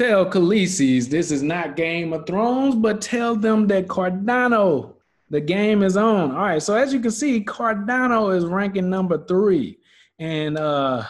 Tell Khaleesi's this is not Game of Thrones, but tell them that Cardano, the game is on. All right, so as you can see, Cardano is ranking number 3. And 2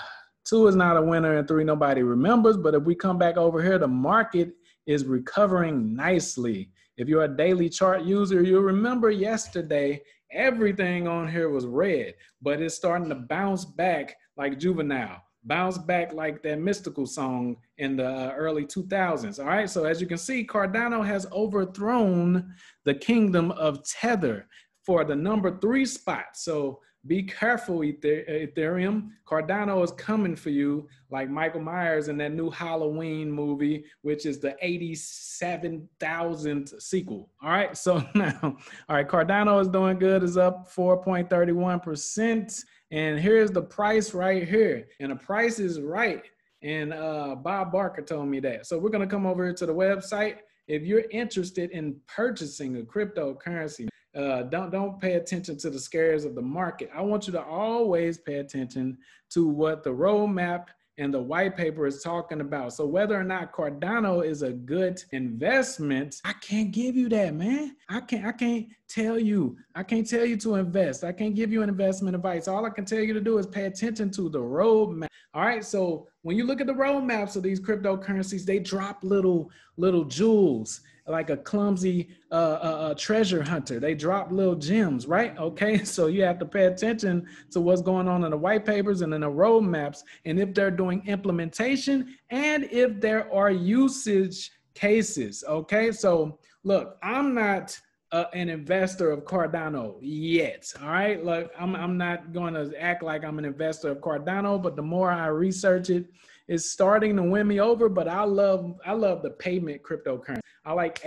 is not a winner, and 3 nobody remembers. But if we come back over here, the market is recovering nicely. If you're a daily chart user, you'll remember yesterday, everything on here was red, but it's starting to bounce back like Juvenile. Bounce back like that mystical song in the early 2000s. All right, so as you can see, Cardano has overthrown the kingdom of Tether for the number 3 spot. So be careful, Ethereum. Cardano is coming for you like Michael Myers in that new Halloween movie, which is the 87,000th sequel. All right, so now, all right, Cardano is doing good, is up 4.31%. And here's the price right here. And the price is right. And Bob Barker told me that. So we're going to come over to the website. If you're interested in purchasing a cryptocurrency, don't pay attention to the scares of the market. I want you to always pay attention to what the roadmap and the white paper is talking about. So whether or not Cardano is a good investment, I can't give you that, man. I can't tell you. I can't tell you to invest. I can't give you an investment advice. All I can tell you to do is pay attention to the roadmap. All right, so when you look at the roadmaps of these cryptocurrencies, they drop little jewels, like a clumsy treasure hunter. They drop little gems, right? Okay, so you have to pay attention to what's going on in the white papers and in the roadmaps, and if they're doing implementation, and if there are usage cases, okay? So look, I'm not an investor of Cardano yet, all right? Look, I'm not going to act like I'm an investor of Cardano, but the more I research it, it's starting to win me over. But I love the payment cryptocurrency. I like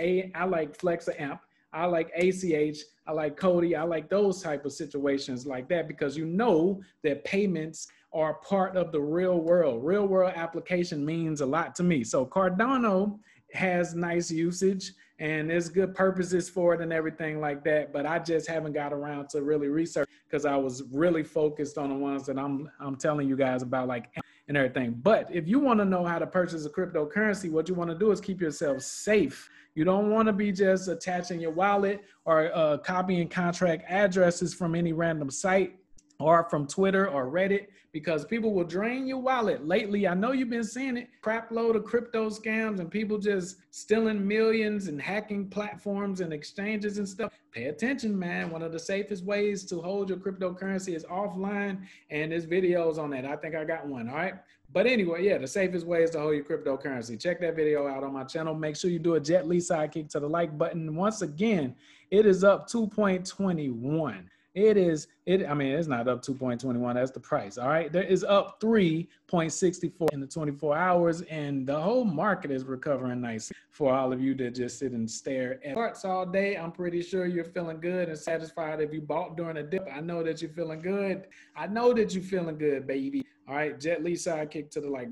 Flexa Amp. I like ACH. I like Cody. I like those type of situations like that, because you know that payments are part of the real world. Real world application means a lot to me. So Cardano has nice usage and there's good purposes for it and everything like that. But I just haven't got around to really research because I was really focused on the ones that I'm telling you guys about, like Amp and everything. But if you want to know how to purchase a cryptocurrency, what you want to do is keep yourself safe. You don't want to be just attaching your wallet or copying contract addresses from any random site or from Twitter or Reddit, because people will drain your wallet. Lately, I know you've been seeing it, crap load of crypto scams and people just stealing millions and hacking platforms and exchanges and stuff. Pay attention, man. One of the safest ways to hold your cryptocurrency is offline, and there's videos on that. I think I got one, all right? But anyway, yeah, the safest way is to hold your cryptocurrency. Check that video out on my channel. Make sure you do a Jet Li sidekick to the like button. Once again, it is up 2.21. I mean, it's not up 2.21. That's the price. All right. There is up 3.64 in the 24 hours. And the whole market is recovering nicely for all of you that just sit and stare at charts all day. I'm pretty sure you're feeling good and satisfied if you bought during a dip. I know that you're feeling good. I know that you're feeling good, baby. All right. Jet Li sidekick to the like.